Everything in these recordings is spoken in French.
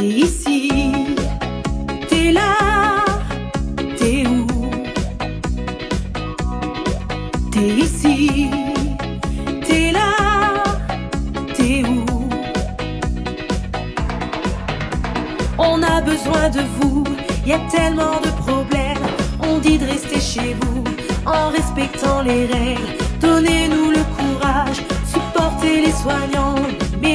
T'es ici, t'es là, t'es où? T'es ici, t'es là, t'es où? On a besoin de vous, y a tellement de problèmes. On dit de rester chez vous en respectant les règles. Donnez-nous le courage, supportez les soignants.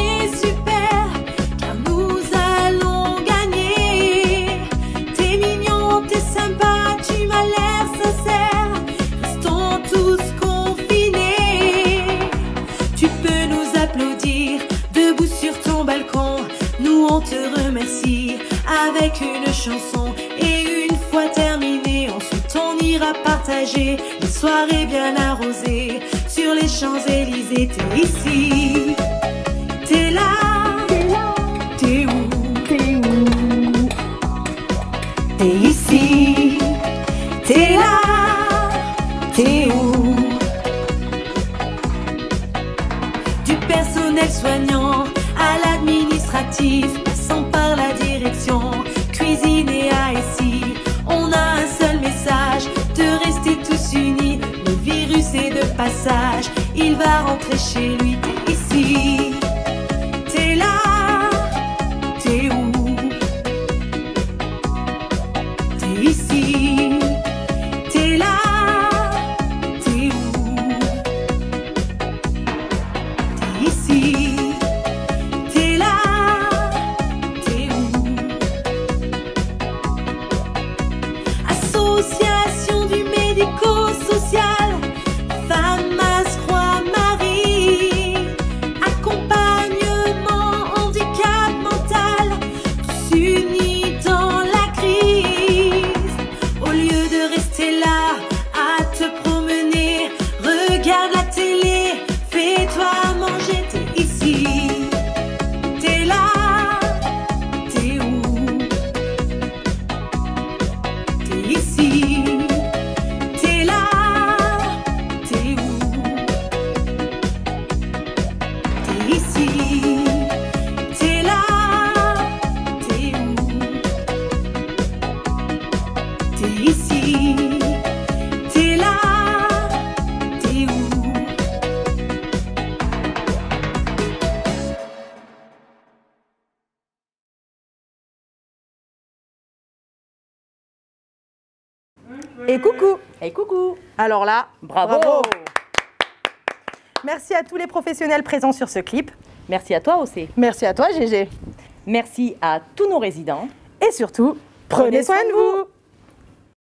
est super, car nous allons gagner. T'es mignon, t'es sympa, tu m'as l'air sincère. Debout sur ton balcon, nous on te remercie avec une chanson. Et une fois terminée, ensuite on ira partager une soirée bien arrosée sur les Champs-Élysées. T'es ici, t'es là, t'es où? T'es où? T'es ici, t'es là, t'es où? Du personnel soignant à l'administratif, passant par la direction, cuisine et ASI. On a un seul message, de rester tous unis. Le virus est de passage, il va rentrer chez lui. T'es ici, t'es là, t'es où? T'es ici, t'es là. T'es là, t'es où? Association du médico-social, FAMAS, Croix-Marie, accompagnement, handicap mental, tous unis dans la crise. Au lieu de rester là à te promener, regarde la télé, fais-toi manger. T'es là, t'es où? T'es ici, t'es là, t'es où? T'es ici, t'es là, t'es où? T'es ici, t'es là, t'es où? Et coucou. Et coucou. Alors là, bravo. Bravo. Merci à tous les professionnels présents sur ce clip. Merci à toi aussi. Merci à toi Gégé. Merci à tous nos résidents. Et surtout, prenez soin de vous.